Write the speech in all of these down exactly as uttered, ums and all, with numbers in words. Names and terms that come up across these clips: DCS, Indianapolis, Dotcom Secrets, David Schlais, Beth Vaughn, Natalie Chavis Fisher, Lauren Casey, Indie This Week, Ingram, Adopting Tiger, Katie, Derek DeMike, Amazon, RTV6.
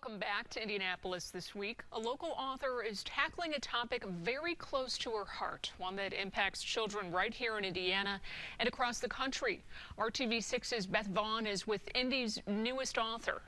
Welcome back to Indianapolis This Week. A local author is tackling a topic very close to her heart, one that impacts children right here in Indiana and across the country. R T V six's Beth Vaughn is with Indie's newest author.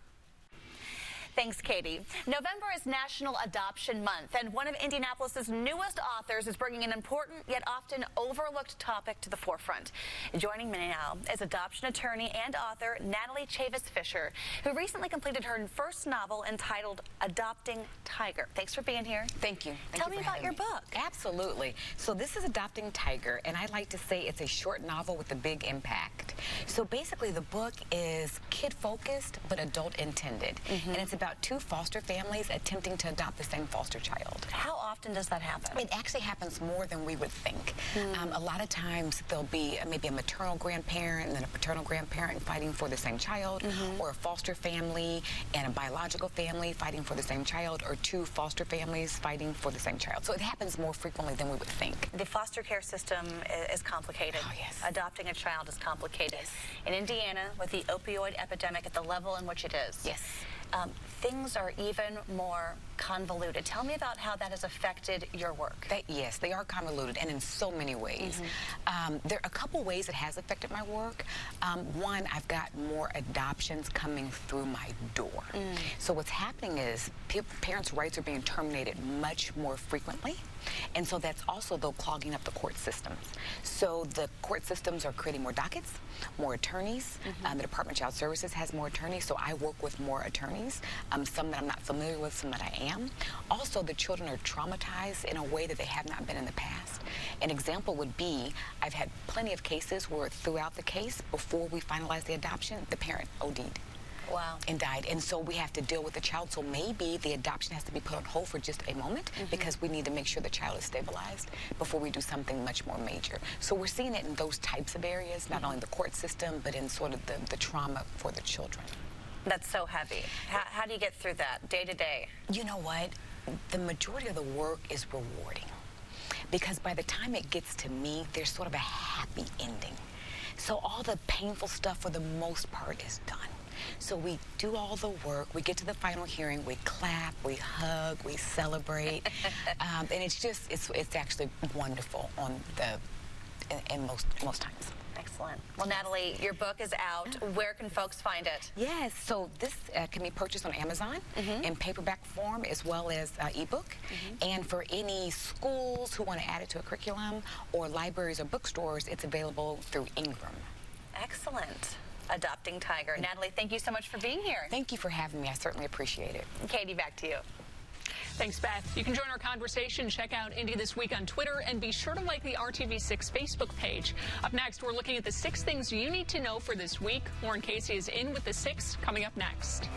Thanks, Katie. November is National Adoption Month, and one of Indianapolis's newest authors is bringing an important yet often overlooked topic to the forefront. Joining me now is adoption attorney and author Natalie Chavis Fisher, who recently completed her first novel entitled Adopting Tiger. Thanks for being here. Thank you. Thank Tell you me about your me. book. Absolutely. So this is Adopting Tiger, and I like to say it's a short novel with a big impact. So basically the book is kid-focused but adult-intended, mm-hmm. and it's about two foster families attempting to adopt the same foster child. How often does that happen? It actually happens more than we would think. Mm. Um, a lot of times there'll be maybe a maternal grandparent and then a paternal grandparent fighting for the same child, mm-hmm. or a foster family and a biological family fighting for the same child, or two foster families fighting for the same child. So it happens more frequently than we would think. The foster care system is complicated. Oh, yes. Adopting a child is complicated. Yes. In Indiana, with the opioid epidemic at the level in which it is. Yes. Um, things are even more convoluted. Tell me about how that has affected your work. That, yes, they are convoluted, and in so many ways. Mm-hmm. um, there are a couple ways it has affected my work. Um, one, I've got more adoptions coming through my door. Mm. So what's happening is parents' rights are being terminated much more frequently. And so that's also, though, clogging up the court systems. So the court systems are creating more dockets, more attorneys. Mm-hmm. um, the Department of Child Services has more attorneys, so I work with more attorneys, um, some that I'm not familiar with, some that I am. Also, the children are traumatized in a way that they have not been in the past. An example would be, I've had plenty of cases where throughout the case, before we finalize the adoption, the parent O D'd. Wow. And died. And so we have to deal with the child. So maybe the adoption has to be put on hold for just a moment, mm-hmm. because we need to make sure the child is stabilized before we do something much more major. So we're seeing it in those types of areas, not mm-hmm. only the court system, but in sort of the, the trauma for the children. That's so heavy. How, how do you get through that day to day? You know what? The majority of the work is rewarding, because by the time it gets to me, there's sort of a happy ending. So all the painful stuff, for the most part, is done. So we do all the work, we get to the final hearing, we clap, we hug, we celebrate, um, and it's just, it's, it's actually wonderful on the, in, in most, most times. Excellent. Well, Natalie, your book is out. Where can folks find it? Yes, so this uh, can be purchased on Amazon, mm-hmm. in paperback form, as well as uh, ebook. Mm-hmm. And for any schools who want to add it to a curriculum, or libraries or bookstores, it's available through Ingram. Excellent. Adopting Tiger. Natalie, thank you so much for being here. Thank you for having me. I certainly appreciate it. Katie, back to you. Thanks, Beth. You can join our conversation. Check out Indie This Week on Twitter, and be sure to like the R T V six Facebook page. Up next, we're looking at the six things you need to know for this week. Lauren Casey is in with the six coming up next.